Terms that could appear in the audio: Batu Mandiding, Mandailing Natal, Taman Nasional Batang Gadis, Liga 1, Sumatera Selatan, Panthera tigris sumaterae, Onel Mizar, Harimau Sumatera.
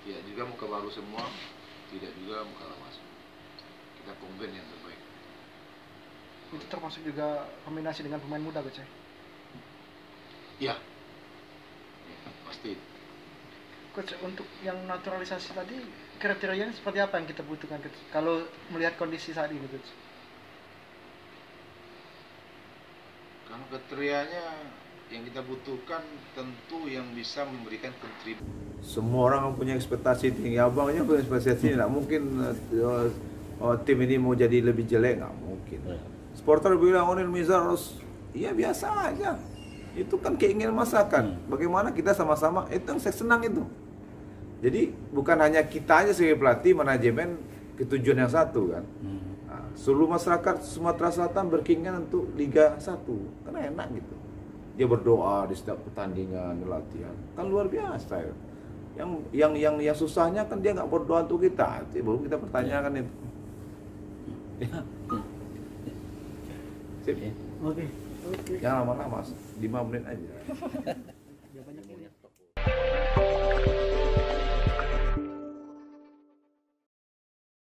Tidak juga muka baru semua, tidak juga muka lama semua. Kita kombin yang terbaik. Itu termasuk juga kombinasi dengan pemain muda, Coach? Ya, pasti. Coach, untuk yang naturalisasi tadi, kriterianya seperti apa yang kita butuhkan, Coach? Kalau melihat kondisi saat ini, Coach? Kalau kriterianya yang kita butuhkan tentu yang bisa memberikan kontribusi. Semua orang punya ekspektasi tinggi, abangnya punya ekspektasi tidak mungkin tim ini mau jadi lebih jelek, nggak mungkin. Supporter bilang Onel Mizar harus, iya biasa aja. Itu kan keinginan masakan. Bagaimana kita sama-sama, itu yang saya senang itu. Jadi bukan hanya kita aja sebagai pelatih, manajemen ketujuan yang satu kan. Nah, seluruh masyarakat Sumatera Selatan berkeinginan untuk Liga 1, karena enak gitu. Dia berdoa di setiap pertandingan, di latihan, kan luar biasa ya. Yang susahnya kan dia nggak berdoa untuk kita, baru kita pertanyakan itu. Sip. Oke. Jangan lama-lama, 5 menit aja.